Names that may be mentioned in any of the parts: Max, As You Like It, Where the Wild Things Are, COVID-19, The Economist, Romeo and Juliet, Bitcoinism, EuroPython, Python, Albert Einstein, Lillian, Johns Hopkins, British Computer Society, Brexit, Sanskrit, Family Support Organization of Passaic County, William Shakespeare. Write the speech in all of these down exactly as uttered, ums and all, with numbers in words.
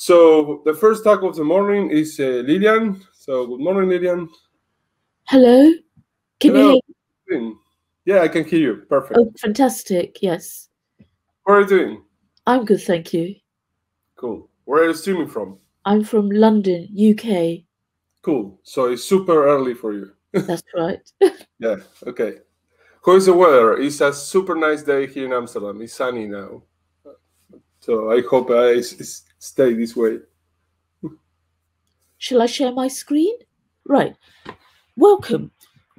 So the first talk of the morning is uh, Lillian. So good morning, Lillian. Hello. Can Hello. you hear me? Yeah, I can hear you. Perfect. Oh, fantastic. Yes. How are you doing? I'm good, thank you. Cool. Where are you streaming from? I'm from London, U K. Cool. So it's super early for you. That's right. Yeah. Okay. How is the weather? It's a super nice day here in Amsterdam. It's sunny now. So I hope I s stay this way. Shall I share my screen? Right. Welcome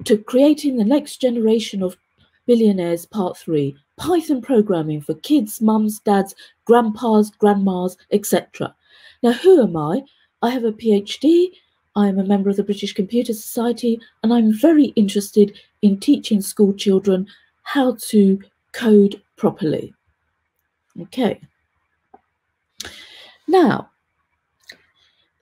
to Creating the Next Generation of Billionaires, Part three, Python Programming for Kids, Mums, Dads, Grandpas, Grandmas, et cetera. Now, who am I? I have a PhD. I am a member of the British Computer Society, and I'm very interested in teaching school children how to code properly. Okay. Now,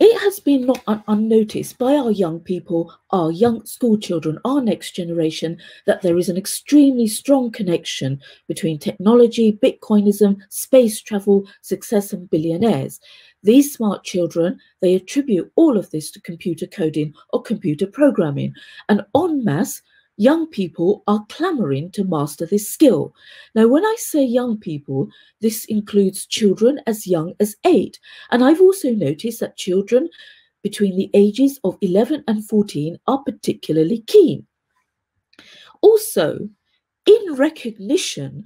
it has been not un unnoticed by our young people, our young school children, our next generation, that there is an extremely strong connection between technology, Bitcoinism, space travel, success and billionaires. These smart children, they attribute all of this to computer coding or computer programming, and en masse, young people are clamoring to master this skill. Now, when I say young people, this includes children as young as eight. And I've also noticed that children between the ages of eleven and fourteen are particularly keen. Also, in recognition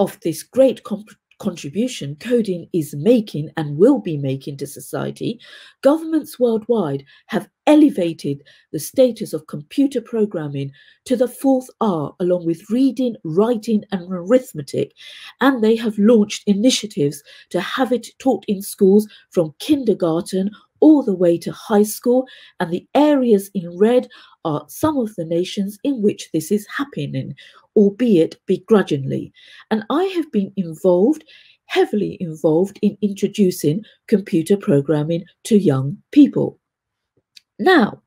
of this great comprehension contribution coding is making and will be making to society, governments worldwide have elevated the status of computer programming to the fourth R, along with reading, writing, and arithmetic, and they have launched initiatives to have it taught in schools from kindergarten all the way to high school, and the areas in red are some of the nations in which this is happening, albeit begrudgingly. And I have been involved, heavily involved, in introducing computer programming to young people. Now,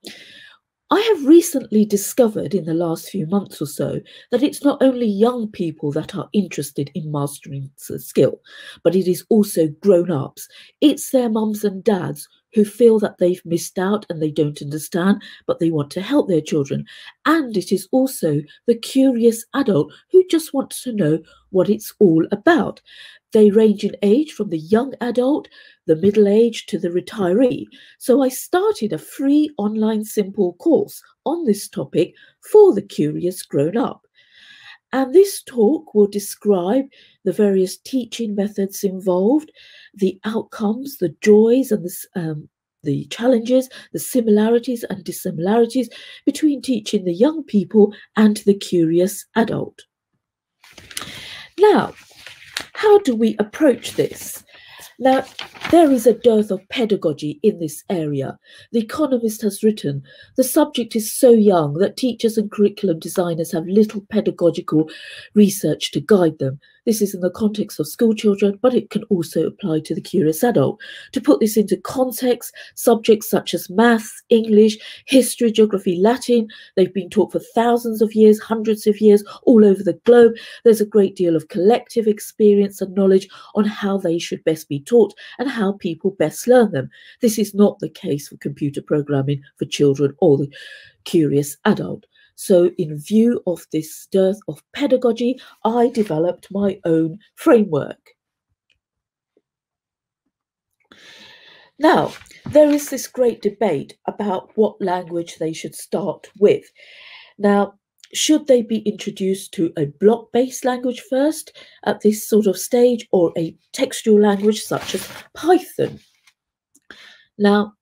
I have recently discovered in the last few months or so that it's not only young people that are interested in mastering the skill, but it is also grown-ups. It's their mums and dads who feel that they've missed out and they don't understand, but they want to help their children. And it is also the curious adult who just wants to know what it's all about. They range in age from the young adult, the middle age, to the retiree. So I started a free online simple course on this topic for the curious grown-up. And this talk will describe the various teaching methods involved, the outcomes, the joys and the, um, the challenges, the similarities and dissimilarities between teaching the young people and the curious adult. Now, how do we approach this? Now, there is a dearth of pedagogy in this area. The Economist has written, the subject is so young that teachers and curriculum designers have little pedagogical research to guide them. This is in the context of school children, but it can also apply to the curious adult. To put this into context, subjects such as maths, English, history, geography, Latin, they've been taught for thousands of years, hundreds of years, all over the globe. There's a great deal of collective experience and knowledge on how they should best be taught and how people best learn them. This is not the case for computer programming for children or the curious adult. So in view of this dearth of pedagogy, I developed my own framework. Now, there is this great debate about what language they should start with. Now, should they be introduced to a block-based language first at this sort of stage, or a textual language such as Python? Now,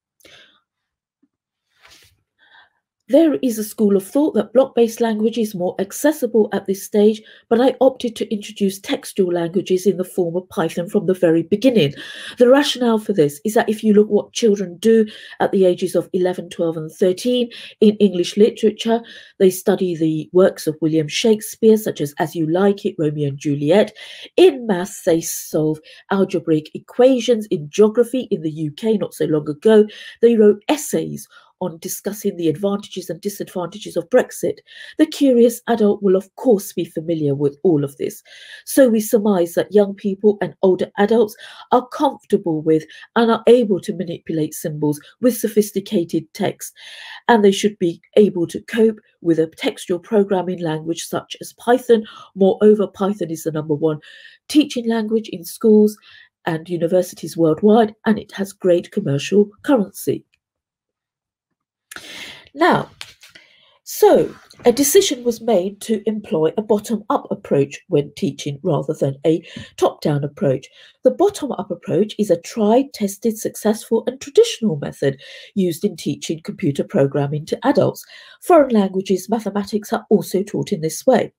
there is a school of thought that block-based language is more accessible at this stage, but I opted to introduce textual languages in the form of Python from the very beginning. The rationale for this is that if you look what children do at the ages of eleven, twelve and thirteen in English literature, they study the works of William Shakespeare, such as As You Like It, Romeo and Juliet. In maths, they solve algebraic equations. In geography, in the U K not so long ago, they wrote essays on discussing the advantages and disadvantages of Brexit, the curious adult will of course be familiar with all of this. So we surmise that young people and older adults are comfortable with and are able to manipulate symbols with sophisticated text, and they should be able to cope with a textual programming language such as Python. Moreover, Python is the number one teaching language in schools and universities worldwide, and it has great commercial currency. Now, so a decision was made to employ a bottom-up approach when teaching rather than a top-down approach. The bottom-up approach is a tried, tested, successful and traditional method used in teaching computer programming to adults. Foreign languages, mathematics are also taught in this way.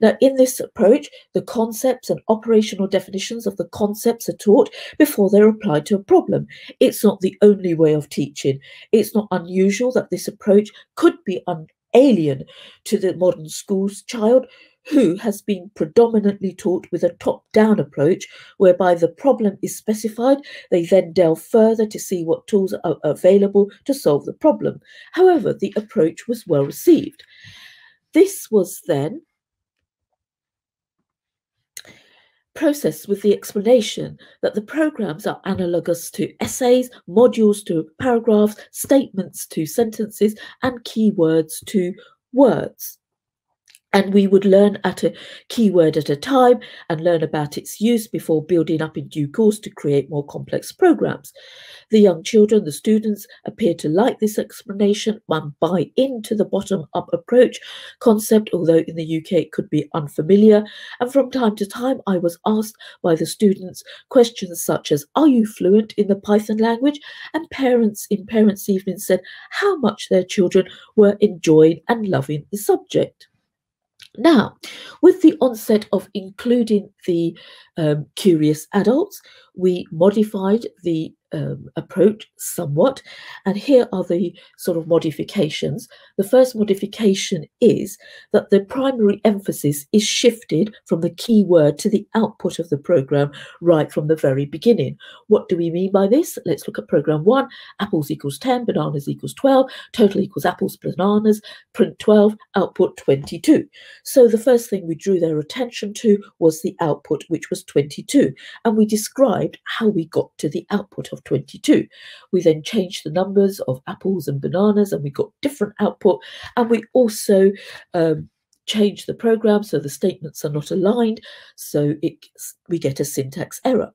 Now, in this approach, the concepts and operational definitions of the concepts are taught before they're applied to a problem. It's not the only way of teaching. It's not unusual that this approach could be un alien to the modern school's child, who has been predominantly taught with a top-down approach, whereby the problem is specified. They then delve further to see what tools are available to solve the problem. However, the approach was well received. This was then processed with the explanation that the programs are analogous to essays, modules to paragraphs, statements to sentences, and keywords to words. And we would learn at a keyword at a time and learn about its use before building up in due course to create more complex programs. The young children, the students, appear to like this explanation and buy into the bottom-up approach concept, although in the U K it could be unfamiliar. And from time to time, I was asked by the students questions such as, are you fluent in the Python language? And parents in Parents' Evening said how much their children were enjoying and loving the subject. Now, with the onset of including the um, curious adults, we modified the um, approach somewhat, and here are the sort of modifications. The first modification is that the primary emphasis is shifted from the keyword to the output of the program right from the very beginning. What do we mean by this? Let's look at program one. Apples equals ten, bananas equals twelve, total equals apples, bananas, print twelve, output twenty-two. So the first thing we drew their attention to was the output, which was twenty-two, and we described how we got to the output of twenty-two. We then changed the numbers of apples and bananas and we got different output, and we also um, changed the program so the statements are not aligned, so it, we get a syntax error.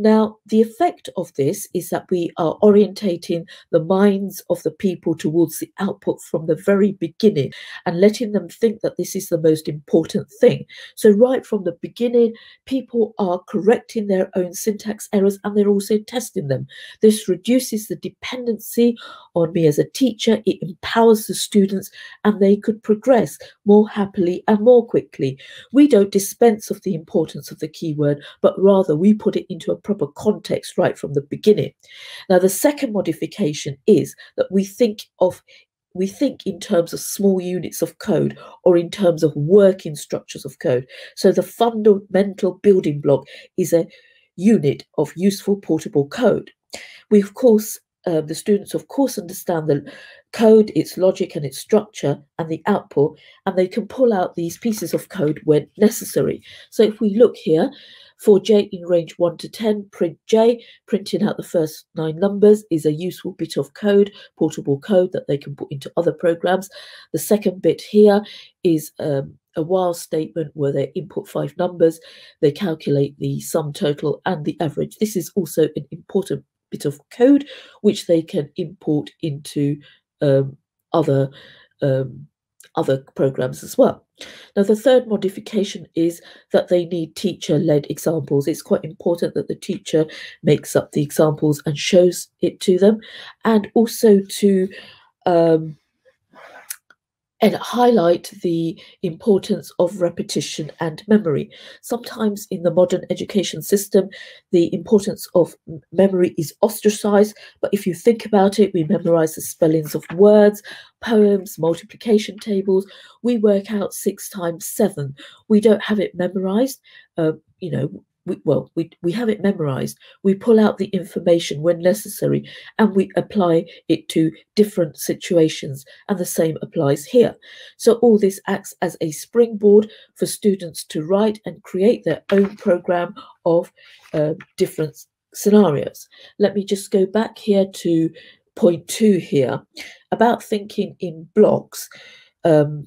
Now, the effect of this is that we are orientating the minds of the people towards the output from the very beginning and letting them think that this is the most important thing. So right from the beginning, people are correcting their own syntax errors and they're also testing them. This reduces the dependency on me as a teacher. It empowers the students and they could progress more happily and more quickly. We don't dispense of the importance of the keyword, but rather we put it into a proper context right from the beginning. Now, the second modification is that we think of we think in terms of small units of code or in terms of working structures of code. So the fundamental building block is a unit of useful portable code. We, of course, Uh, the students, of course, understand the code, its logic and its structure and the output, and they can pull out these pieces of code when necessary. So if we look here, for J in range one to ten, print J, printing out the first nine numbers is a useful bit of code, portable code that they can put into other programs. The second bit here is um, a while statement where they input five numbers, they calculate the sum total and the average. This is also an important bit of code which they can import into um, other um, other programs as well. Now, the third modification is that they need teacher-led examples. It's quite important that the teacher makes up the examples and shows it to them, and also to um, and highlight the importance of repetition and memory. Sometimes in the modern education system, the importance of memory is ostracized, but if you think about it, we memorize the spellings of words, poems, multiplication tables. We work out six times seven. We don't have it memorized. Uh, you know, we, well, we, we have it memorized. We pull out the information when necessary and we apply it to different situations. And the same applies here. So all this acts as a springboard for students to write and create their own program of uh, different scenarios. Let me just go back here to point two here about thinking in blocks. Um,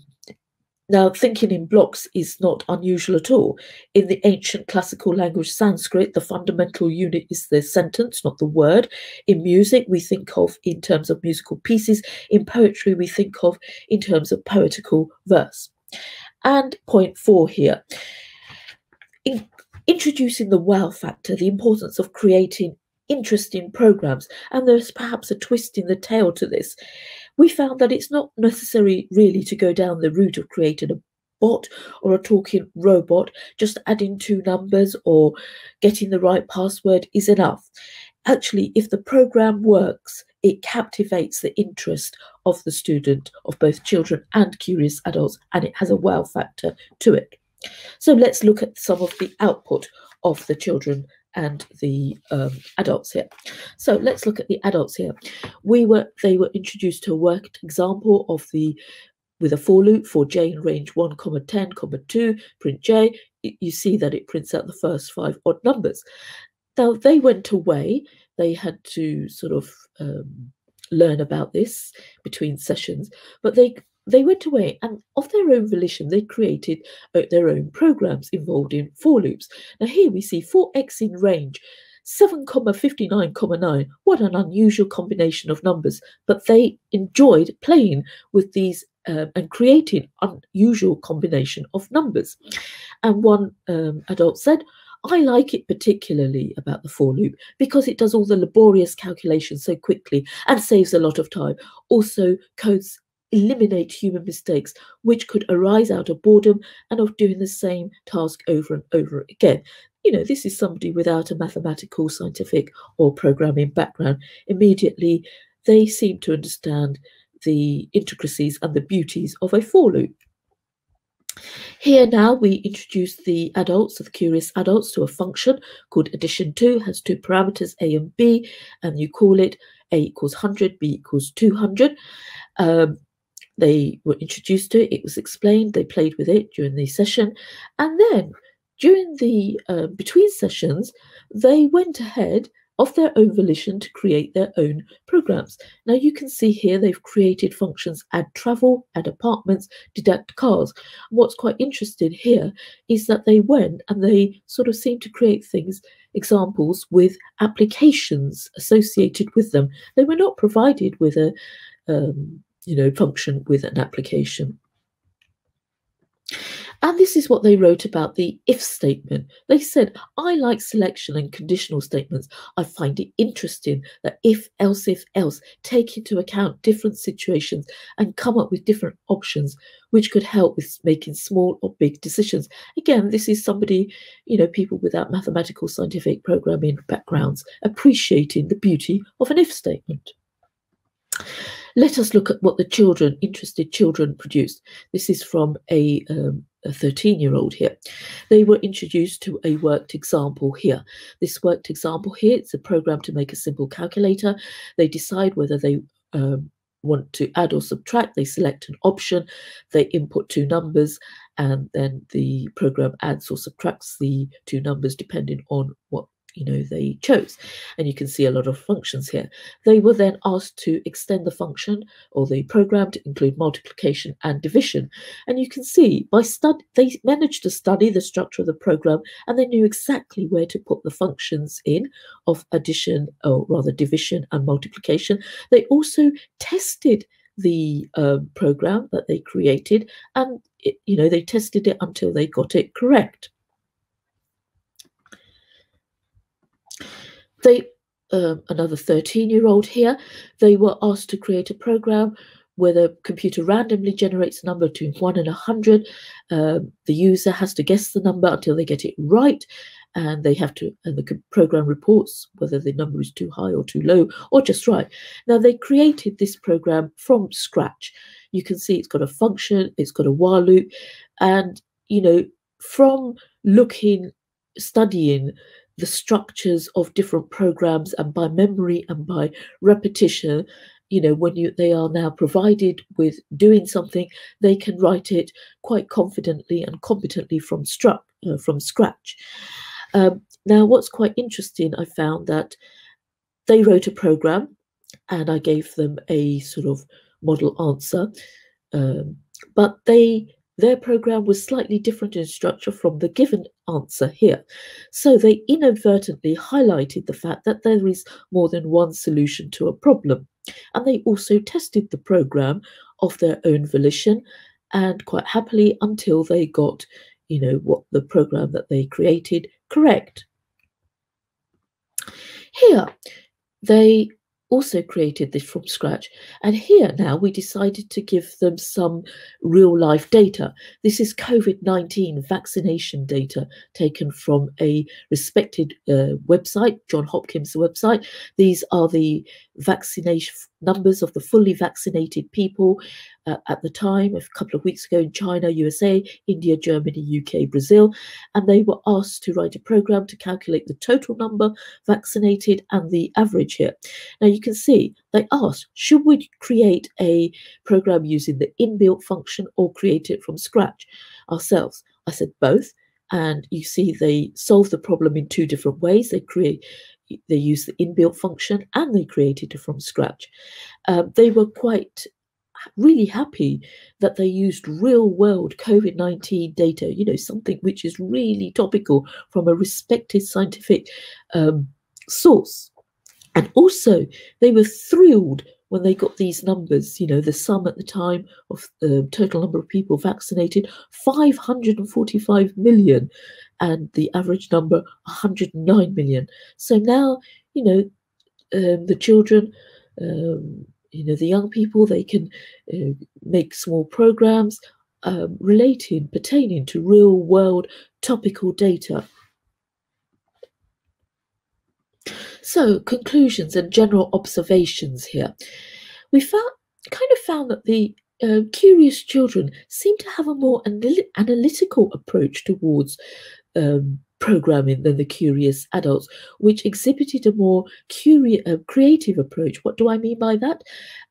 Now, thinking in blocks is not unusual at all. In the ancient classical language Sanskrit, the fundamental unit is the sentence, not the word. In music, we think of in terms of musical pieces. In poetry, we think of in terms of poetical verse. And point four here, in introducing the wow factor, the importance of creating interesting programs. And there's perhaps a twist in the tale to this. We found that it's not necessary really to go down the route of creating a bot or a talking robot. Just adding two numbers or getting the right password is enough. Actually, if the program works, it captivates the interest of the student, of both children and curious adults, and it has a wow factor to it. So let's look at some of the output of the children and the um, adults here. So let's look at the adults here. We were they were introduced to a worked example of the with a for loop for j in range one comma ten comma two, print j. You see that it prints out the first five odd numbers. Now they went away. They had to sort of um, learn about this between sessions, but they They went away and of their own volition, they created uh, their own programs involved in for loops. Now here we see for x in range, seven comma fifty-nine comma nine. What an unusual combination of numbers. But they enjoyed playing with these uh, and creating unusual combination of numbers. And one um, adult said, I like it particularly about the for loop because it does all the laborious calculations so quickly and saves a lot of time. Also codes eliminate human mistakes which could arise out of boredom and of doing the same task over and over again. You know, this is somebody without a mathematical, scientific or programming background. Immediately they seem to understand the intricacies and the beauties of a for loop. Here now we introduce the adults, the curious adults, to a function called addition two, has two parameters a and b, and you call it a equals one hundred, b equals two hundred. Um, They were introduced to it, it was explained, they played with it during the session. And then during the uh, between sessions, they went ahead of their own volition to create their own programs. Now you can see here they've created functions add travel, add apartments, deduct cars. And what's quite interesting here is that they went and they sort of seemed to create things, examples with applications associated with them. They were not provided with a... Um, you know, function with an application. And this is what they wrote about the if statement. They said, I like selection and conditional statements. I find it interesting that if, else, if, else, take into account different situations and come up with different options, which could help with making small or big decisions. Again, this is somebody, you know, people without mathematical, scientific, programming backgrounds appreciating the beauty of an if statement. Let us look at what the children, interested children, produced. This is from a thirteen-year-old um, here. They were introduced to a worked example here. This worked example here, it's a program to make a simple calculator. They decide whether they um, want to add or subtract. They select an option, they input two numbers, and then the program adds or subtracts the two numbers depending on what you know they chose. And you can see a lot of functions here. They were then asked to extend the function or the program to include multiplication and division, and you can see by stud they managed to study the structure of the program, and they knew exactly where to put the functions in of addition, or rather division and multiplication. They also tested the um, program that they created, and it, you know they tested it until they got it correct. They, um, another thirteen-year-old here, they were asked to create a program where the computer randomly generates a number between one and one hundred. Um, the user has to guess the number until they get it right, and they have to, and the program reports whether the number is too high or too low or just right. Now, they created this program from scratch. You can see it's got a function, it's got a while loop, and, you know, from looking studying the structures of different programs, and by memory and by repetition, you know, when you they are now provided with doing something, they can write it quite confidently and competently from struct uh, from scratch. Um, now, what's quite interesting, I found that they wrote a program, and I gave them a sort of model answer, um, but they their program was slightly different in structure from the given answer here. So they inadvertently highlighted the fact that there is more than one solution to a problem. And they also tested the program of their own volition, and quite happily, until they got, you know, what the program that they created correct. Here, they also created this from scratch. And here now we decided to give them some real life data. This is COVID nineteen vaccination data taken from a respected uh, website, Johns Hopkins website. These are the vaccination numbers of the fully vaccinated people uh, at the time, a couple of weeks ago, in China, U S A, India, Germany, U K, Brazil. And they were asked to write a program to calculate the total number vaccinated and the average here. Now you can see they asked, should we create a program using the inbuilt function or create it from scratch ourselves? I said both. And you see they solved the problem in two different ways. They create They used the inbuilt function and they created it from scratch. Uh, they were quite really happy that they used real world COVID nineteen data, you know, something which is really topical from a respected scientific um, source. And also they were thrilled when they got these numbers, you know, the sum at the time of the total number of people vaccinated, five hundred forty-five million, and the average number, one hundred nine million. So now, you know, um, the children, um, you know, the young people, they can uh, make small programs um, relating, pertaining to real world topical data. So conclusions and general observations here. We found, kind of found that the uh, curious children seem to have a more anal analytical approach towards um, programming than the curious adults, which exhibited a more curious, uh, creative approach. What do I mean by that?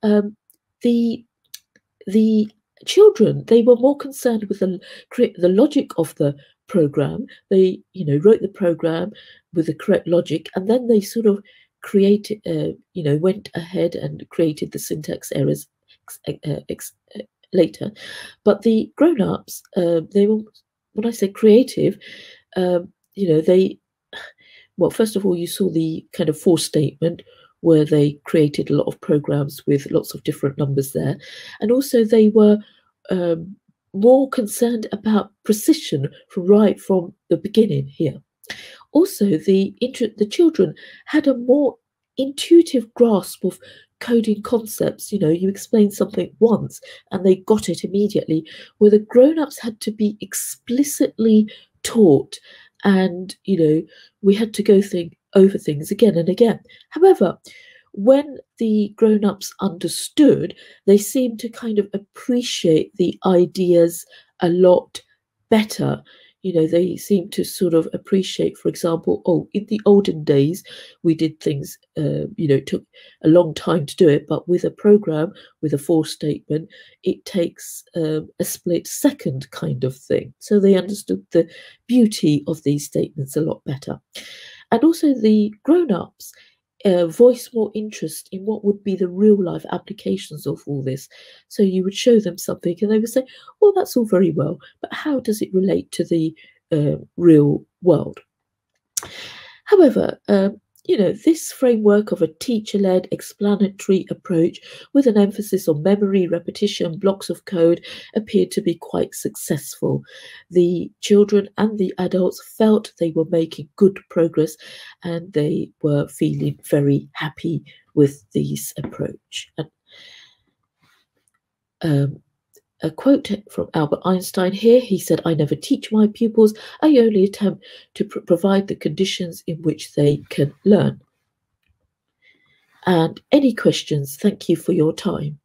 Um, the the children, they were more concerned with the the logic of the program. They, you know, wrote the program with the correct logic, and then they sort of created, uh, you know, went ahead and created the syntax errors ex ex later. But the grown-ups, uh, they were, when I say creative, um, you know, they, well, first of all, you saw the kind of force statement where they created a lot of programs with lots of different numbers there. And also they were um, more concerned about precision from right from the beginning here. Also, the the children had a more intuitive grasp of coding concepts. You know, you explain something once and they got it immediately, where the grown-ups had to be explicitly taught, and, you know, we had to go think over things again and again. However, when the grown-ups understood, they seemed to kind of appreciate the ideas a lot better. You know, they seem to sort of appreciate, for example, oh, in the olden days, we did things, uh, you know, it took a long time to do it. But with a program, with a for statement, it takes um, a split second kind of thing. So they understood the beauty of these statements a lot better. And also the grown-ups uh, voiced more interest in what would be the real-life applications of all this. So you would show them something and they would say, well, that's all very well, but how does it relate to the uh, real world? However, um, you know, this framework of a teacher-led explanatory approach with an emphasis on memory, repetition, blocks of code appeared to be quite successful. The children and the adults felt they were making good progress, and they were feeling very happy with this approach. And, um, a quote from Albert Einstein here, he said, "I never teach my pupils, I only attempt to pr provide the conditions in which they can learn." And any questions? Thank you for your time.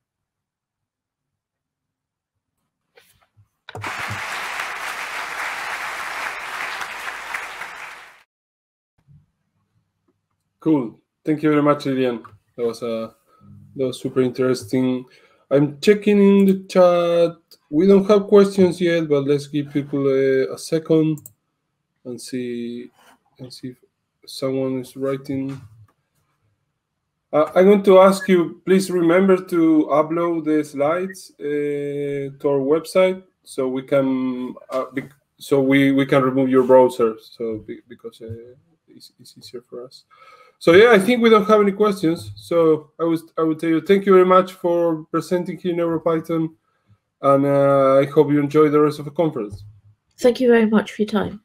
Cool. Thank you very much, Lillian. That was a that was super interesting. I'm checking in the chat. We don't have questions yet, but let's give people a, a second and see and see if someone is writing. Uh, I'm going to ask you, please remember to upload the slides uh, to our website so we can uh, so we we can remove your browser. So be, because uh, it's, it's easier for us. So yeah, I think we don't have any questions. So I was I would tell you thank you very much for presenting here in EuroPython, and uh, I hope you enjoy the rest of the conference. Thank you very much for your time.